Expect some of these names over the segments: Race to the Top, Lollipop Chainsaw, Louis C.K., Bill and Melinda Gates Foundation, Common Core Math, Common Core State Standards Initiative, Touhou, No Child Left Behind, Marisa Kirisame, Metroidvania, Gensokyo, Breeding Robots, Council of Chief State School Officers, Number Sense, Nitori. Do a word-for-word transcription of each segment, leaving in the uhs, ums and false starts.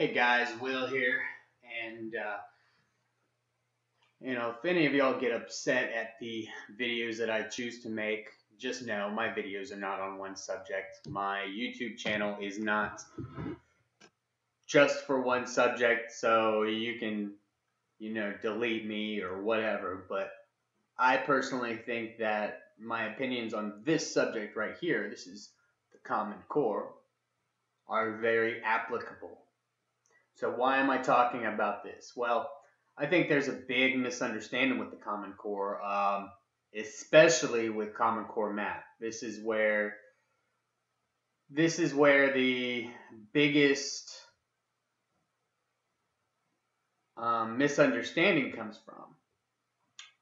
Hey guys, Will here, and uh, you know, if any of y'all get upset at the videos that I choose to make, just know my videos are not on one subject. My YouTube channel is not just for one subject, so you can, you know, delete me or whatever, but I personally think that my opinions on this subject right here, this is the Common Core, are very applicable. So why am I talking about this? Well, I think there's a big misunderstanding with the Common Core, um, especially with Common Core Math. This is where this is where the biggest um, misunderstanding comes from.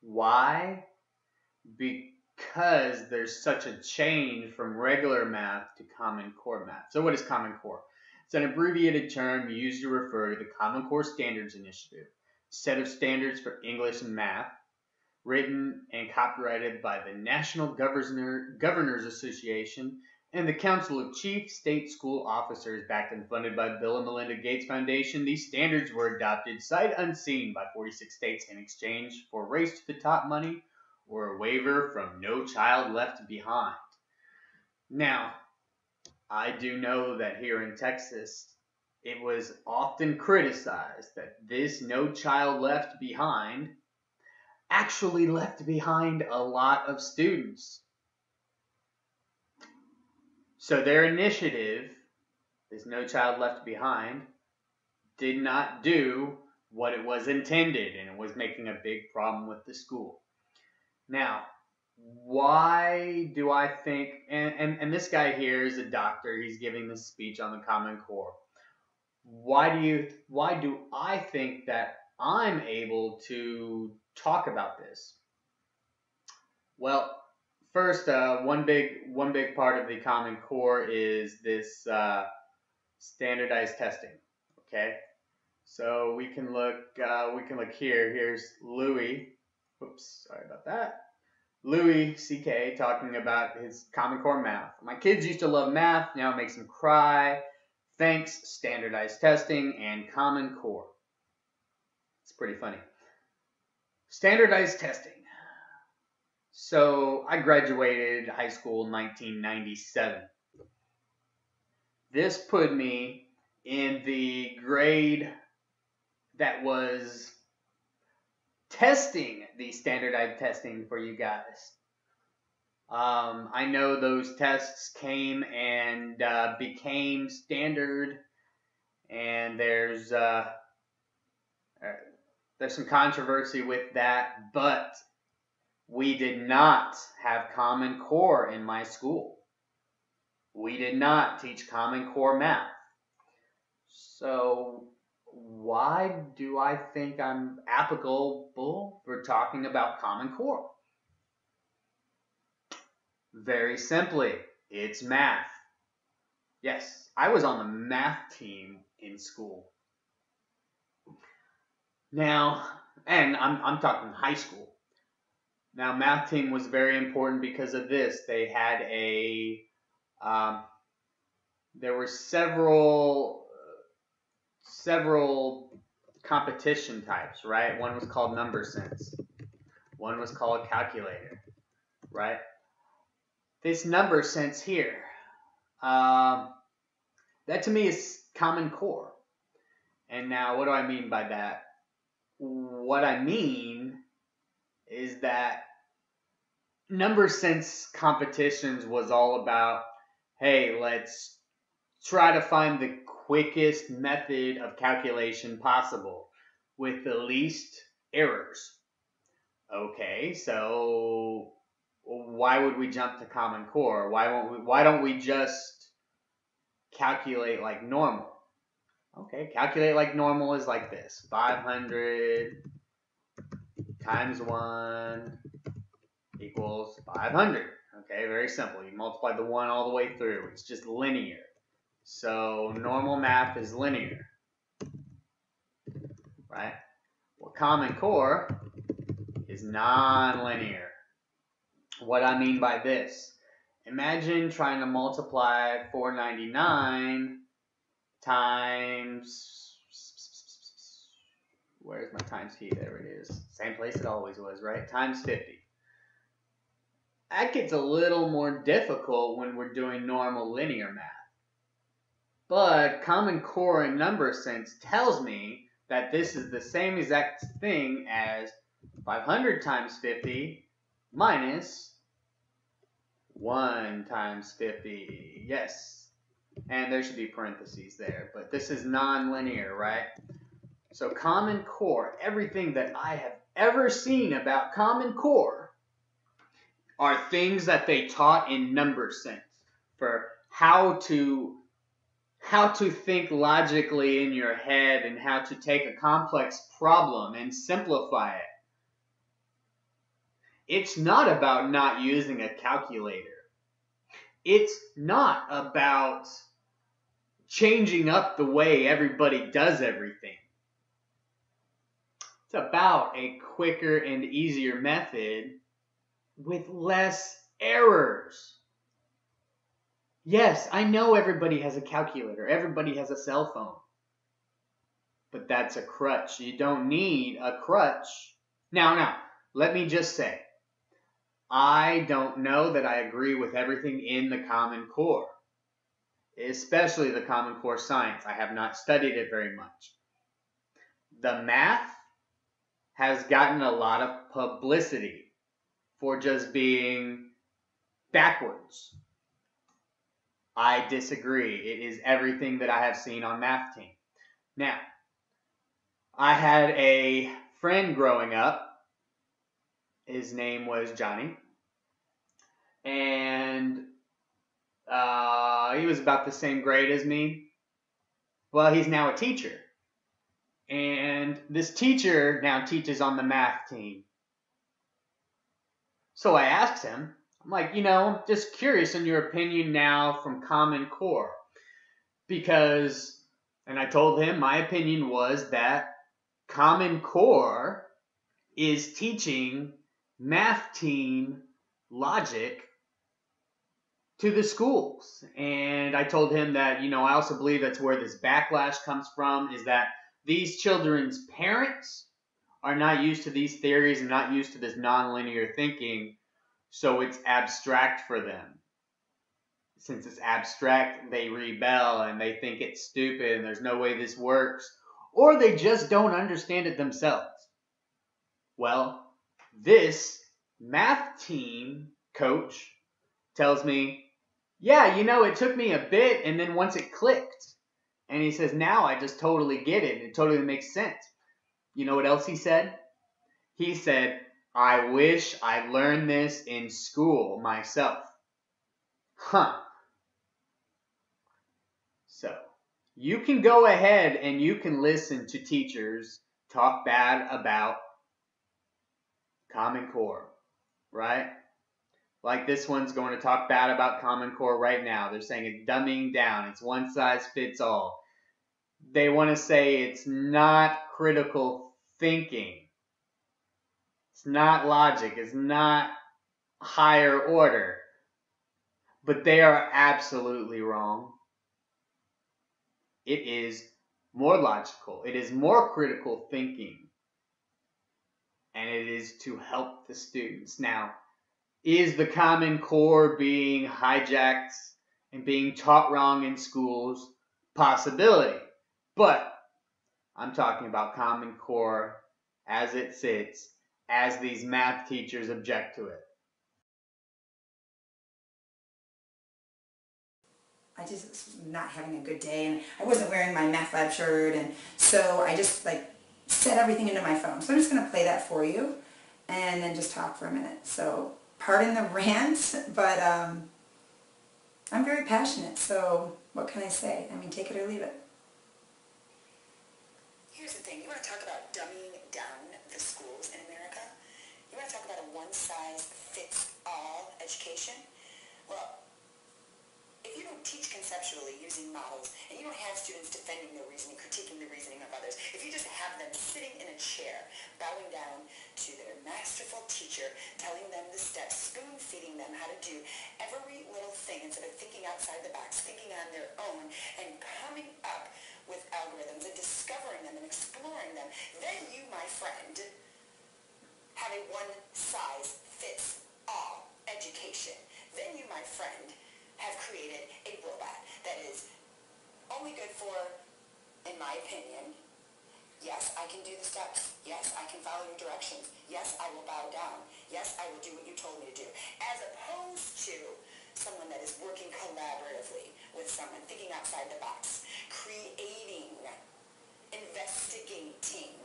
Why? Because there's such a change from regular math to Common Core Math. So what is Common Core? It's an abbreviated term used to refer to the Common Core Standards Initiative, a set of standards for English and math, written and copyrighted by the National Governor, Governors Association and the Council of Chief State School Officers, backed and funded by Bill and Melinda Gates Foundation. These standards were adopted sight unseen by forty-six states in exchange for Race to the Top money or a waiver from No Child Left Behind. Now, I do know that here in Texas, it was often criticized that this No Child Left Behind actually left behind a lot of students. So their initiative, this No Child Left Behind, did not do what it was intended, and it was making a big problem with the school. Now, why do I think, and, and, and this guy here is a doctor, he's giving this speech on the Common Core. Why do you, why do I think that I'm able to talk about this? Well, first, uh, one big, one big part of the Common Core is this uh, standardized testing, okay? So we can look, uh, we can look here, here's Louis, oops, sorry about that. Louis C K talking about his Common Core math. My kids used to love math, now it makes them cry. Thanks, standardized testing and Common Core. It's pretty funny. Standardized testing. So I graduated high school in nineteen ninety-seven. This put me in the grade that was testing the standardized testing for you guys. Um, I know those tests came and uh, became standard, and there's uh, there's some controversy with that, but we did not have Common Core in my school. We did not teach Common Core math. So why do I think I'm applicable for talking about Common Core? Very simply, it's math. Yes, I was on the math team in school. Now, and I'm, I'm talking high school. Now, math team was very important because of this. They had a, um, there were several several competition types, right? One was called number sense. One was called calculator, right? This number sense here, um, that to me is Common Core. And now what do I mean by that? What I mean is that number sense competitions was all about, hey, let's try to find the quickest method of calculation possible with the least errors. Okay, so why would we jump to Common Core? Why won't we, why don't we just calculate like normal? Okay, calculate like normal is like this. five hundred times one equals five hundred. Okay, very simple. You multiply the one all the way through. It's just linear. So normal math is linear, right? Well, Common Core is nonlinear. What I mean by this, imagine trying to multiply four ninety-nine times times P, there it is. Same place it always was, right? Times fifty. That gets a little more difficult when we're doing normal linear math. But Common Core in number sense tells me that this is the same exact thing as five hundred times fifty minus one times fifty. Yes. And there should be parentheses there, but this is non-linear, right? So Common Core, everything that I have ever seen about Common Core are things that they taught in number sense for how to how to think logically in your head and how to take a complex problem and simplify it. It's not about not using a calculator. It's not about changing up the way everybody does everything. It's about a quicker and easier method with less errors. Yes, I know everybody has a calculator. Everybody has a cell phone. But that's a crutch. You don't need a crutch. Now, now, let me just say, I don't know that I agree with everything in the Common Core, especially the Common Core science. I have not studied it very much. The math has gotten a lot of publicity for just being backwards. I disagree. It is everything that I have seen on Math Team. Now, I had a friend growing up. His name was Johnny. And uh, he was about the same grade as me. Well, he's now a teacher. And this teacher now teaches on the Math Team. So I asked him, I'm like, you know, just curious in your opinion now from Common Core. Because, and I told him my opinion was that Common Core is teaching Math Team logic to the schools. And I told him that, you know, I also believe that's where this backlash comes from, is that these children's parents are not used to these theories and not used to this nonlinear thinking. So it's abstract for them. Since it's abstract, they rebel and they think it's stupid and there's no way this works. Or they just don't understand it themselves. Well, this Math Team coach tells me, yeah, you know, it took me a bit and then once it clicked. And he says, now I just totally get it. It totally makes sense. You know what else he said? He said, I wish I learned this in school myself. Huh. So, you can go ahead and you can listen to teachers talk bad about Common Core, right? Like this one's going to talk bad about Common Core right now. They're saying it's dumbing down. It's one size fits all. They want to say it's not critical thinking. It's not logic. It's not higher order. But they are absolutely wrong. It is more logical. It is more critical thinking. And it is to help the students. Now, is the Common Core being hijacked and being taught wrong in schools? Possibility. But I'm talking about Common Core as it sits, as these math teachers object to it. I just was not having a good day and I wasn't wearing my math lab shirt, and so I just like set everything into my phone. So I'm just going to play that for you and then just talk for a minute. So pardon the rant, but um, I'm very passionate, so what can I say? I mean, take it or leave it. Here's the thing, you want to talk about dumbing down the schools in America? You want to talk about a one-size-fits-all education? Well, if you don't teach conceptually using models, and you don't have students defending their reasoning, critiquing the reasoning of others, if you just have them sitting in a chair, bowing down to their masterful teacher, telling them the steps, spoon-feeding them how to do every little thing instead of thinking outside the box, thinking on their own, and coming up with algorithms and discovering them and exploring comparing them. Then you, my friend, have a one-size-fits-all education. Then you, my friend, have created a robot that is only good for, in my opinion, yes, I can do the steps. Yes, I can follow your directions. Yes, I will bow down. Yes, I will do what you told me to do. As opposed to someone that is working collaboratively with someone, thinking outside the box, creating, investigating,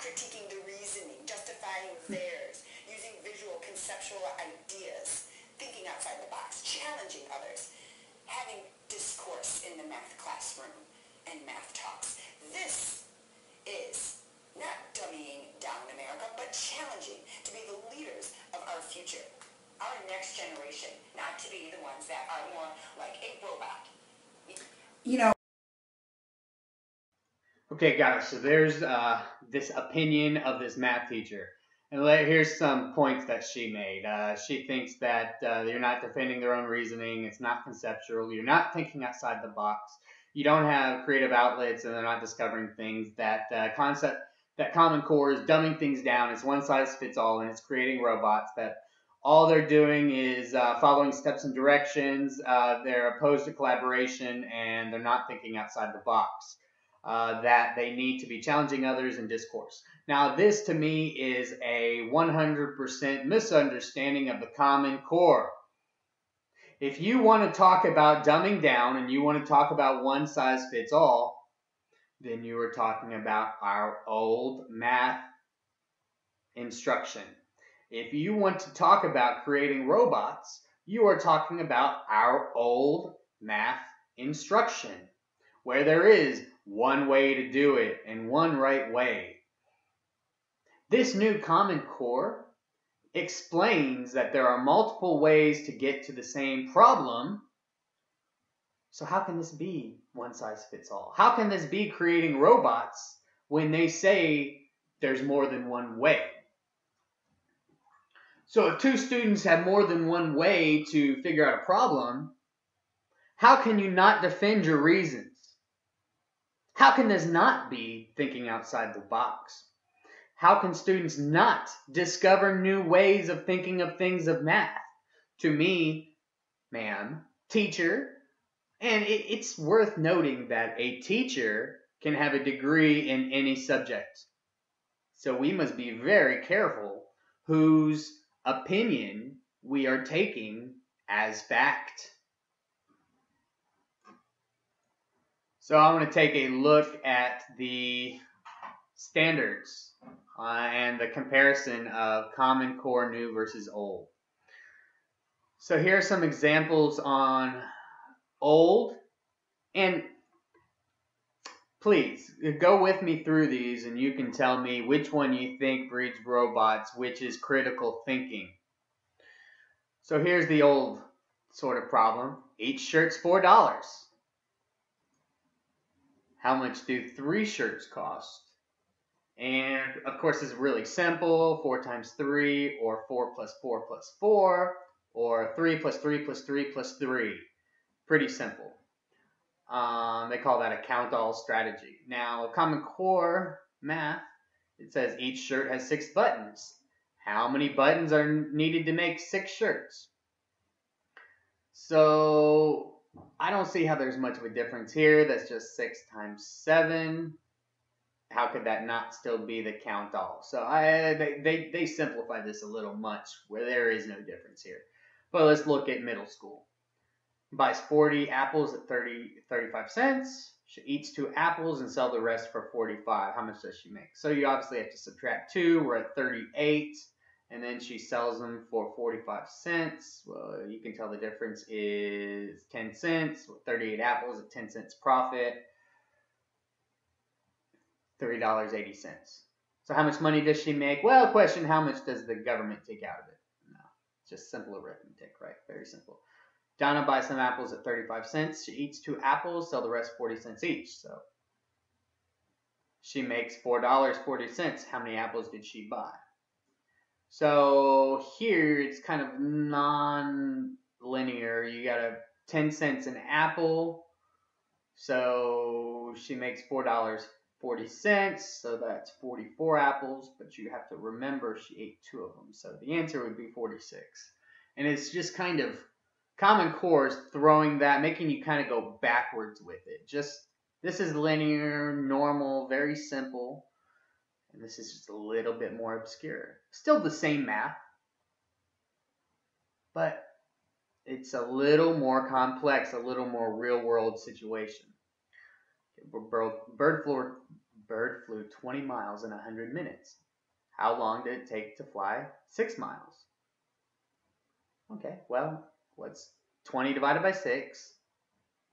critiquing the reasoning, justifying theirs, using visual, conceptual ideas, thinking outside the box, challenging others, having discourse in the math classroom and math talks. This is not dummying down America, but challenging to be the leaders of our future, our next generation, not to be the ones that are more like a robot. You know. Okay, guys, so there's uh, this opinion of this math teacher. And let, here's some points that she made. Uh, she thinks that uh, you're not defending their own reasoning, it's not conceptual, you're not thinking outside the box, you don't have creative outlets, and they're not discovering things, that uh, concept, that Common Core is dumbing things down, it's one size fits all, and it's creating robots that all they're doing is uh, following steps and directions, uh, they're opposed to collaboration, and they're not thinking outside the box, uh, that they need to be challenging others in discourse. Now, this to me is a one hundred percent misunderstanding of the Common Core. If you want to talk about dumbing down and you want to talk about one size fits all, then you are talking about our old math instruction. If you want to talk about creating robots, you are talking about our old math instruction, where there is one way to do it and one right way. This new Common Core explains that there are multiple ways to get to the same problem. So how can this be one size fits all? How can this be creating robots when they say there's more than one way? So if two students have more than one way to figure out a problem, how can you not defend your reasons? How can this not be thinking outside the box? How can students not discover new ways of thinking of things of math? To me, ma'am, teacher, and it, it's worth noting that a teacher can have a degree in any subject. So we must be very careful whose opinion we are taking as fact. So I want to take a look at the standards Uh, and the comparison of Common Core new versus old. So here are some examples on old, and please go with me through these and you can tell me which one you think breeds robots, which is critical thinking. So here's the old sort of problem. Each shirt's four dollars. How much do three shirts cost? And of course, it's really simple, four times three, or four plus four plus four, or three plus three plus three plus three. Pretty simple. Um, they call that a count-all strategy. Now, Common Core Math, it says each shirt has six buttons. How many buttons are needed to make six shirts? So I don't see how there's much of a difference here. That's just six times seven. How could that not still be the count all? So I, they, they, they simplify this a little much, where there is no difference here. But let's look at middle school. Buys forty apples at thirty, thirty-five cents. She eats two apples and sells the rest for forty-five. How much does she make? So you obviously have to subtract two. We're at thirty-eight. And then she sells them for forty-five cents. Well, you can tell the difference is ten cents. thirty-eight apples at ten cents profit. three dollars and eighty cents. So how much money does she make? Well, question, how much does the government take out of it? No, just simple arithmetic, right? Very simple. Donna buys some apples at thirty-five cents. She eats two apples, sell the rest forty cents each. So she makes four dollars and forty cents. How many apples did she buy? So here it's kind of non-linear. You got a ten cents an apple. So she makes four dollars. forty cents, so that's forty-four apples, but you have to remember she ate two of them, so the answer would be forty-six. And it's just kind of Common Core is throwing that, making you kind of go backwards with it. Just this is linear, normal, very simple, and this is just a little bit more obscure. Still the same math, but it's a little more complex, a little more real-world situation. Bird flew, bird flew twenty miles in one hundred minutes. How long did it take to fly six miles? Okay, well, what's twenty divided by six?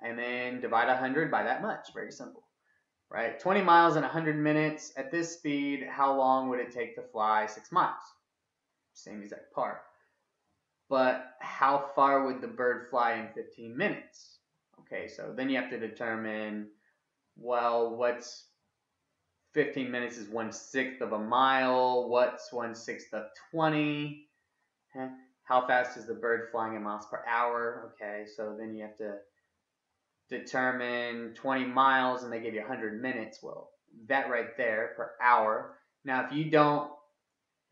And then divide one hundred by that much. Very simple, right? twenty miles in one hundred minutes. At this speed, how long would it take to fly six miles? Same exact part. But how far would the bird fly in fifteen minutes? Okay, so then you have to determine, well, what's fifteen minutes is one-sixth of a mile. What's one-sixth of twenty? How fast is the bird flying in miles per hour? Okay, so then you have to determine twenty miles, and they give you one hundred minutes. Well, that right there per hour. Now, if you don't,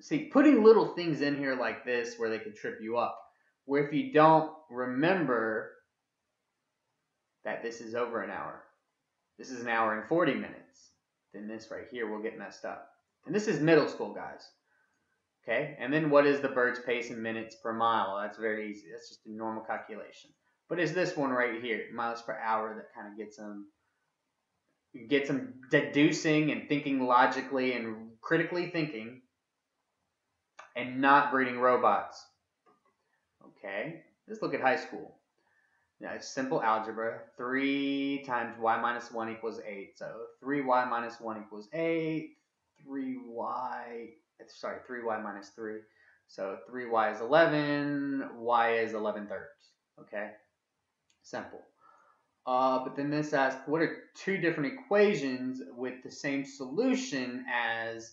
see, putting little things in here like this where they can trip you up, where if you don't remember that this is over an hour, this is an hour and forty minutes, then this right here will get messed up. And this is middle school, guys. Okay, and then what is the bird's pace in minutes per mile? That's very easy. That's just a normal calculation. But it's this one right here, miles per hour, that kind of gets them, gets them deducing and thinking logically and critically thinking and not breeding robots. Okay, let's look at high school. Now, it's simple algebra. three times y minus one equals eight. So three y minus one equals eight. three y, sorry, three y minus three. So three y is eleven. Y is eleven thirds. Okay? Simple. Uh, but then this asks, what are two different equations with the same solution as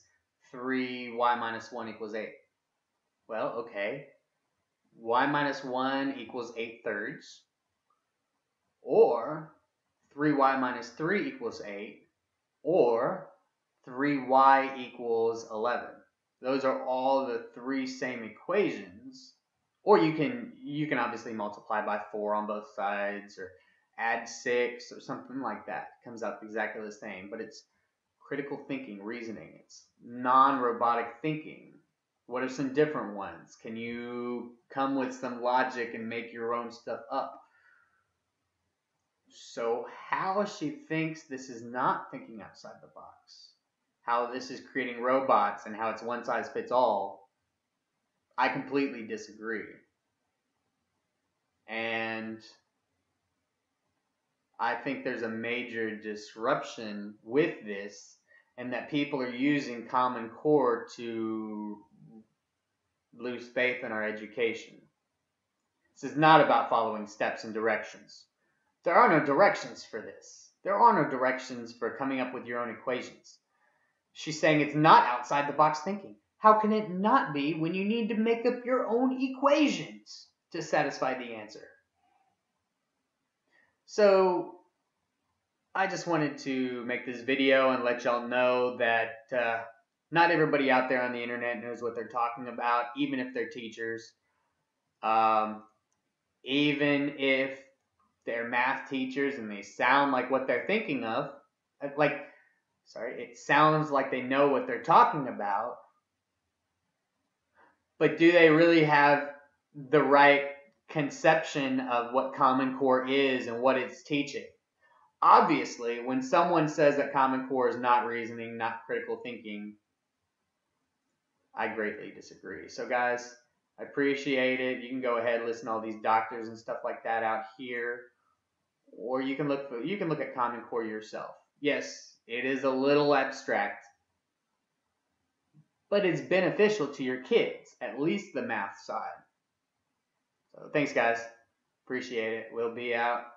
three y minus one equals eight? Well, okay. y minus one equals eight thirds. Or three y minus three equals eight, or three y equals eleven. Those are all the three same equations. Or you can you can obviously multiply by four on both sides, or add six, or something like that. It comes out exactly the same, but it's critical thinking, reasoning. It's non-robotic thinking. What are some different ones? Can you come with some logic and make your own stuff up? So how she thinks this is not thinking outside the box, how this is creating robots and how it's one size fits all, I completely disagree. And I think there's a major disruption with this, and that people are using Common Core to lose faith in our education. This is not about following steps and directions. There are no directions for this. There are no directions for coming up with your own equations. She's saying it's not outside the box thinking. How can it not be when you need to make up your own equations to satisfy the answer? So I just wanted to make this video and let y'all know that uh, not everybody out there on the internet knows what they're talking about, even if they're teachers, um, even if they're math teachers and they sound like what they're thinking of, like, sorry, it sounds like they know what they're talking about, but do they really have the right conception of what Common Core is and what it's teaching? Obviously, when someone says that Common Core is not reasoning, not critical thinking, I greatly disagree. So guys, I appreciate it. You can go ahead and listen to all these doctors and stuff like that out here. Or you can look for, you can look at Common Core yourself. Yes, it is a little abstract, but it's beneficial to your kids, at least the math side. So thanks, guys. Appreciate it. We'll be out.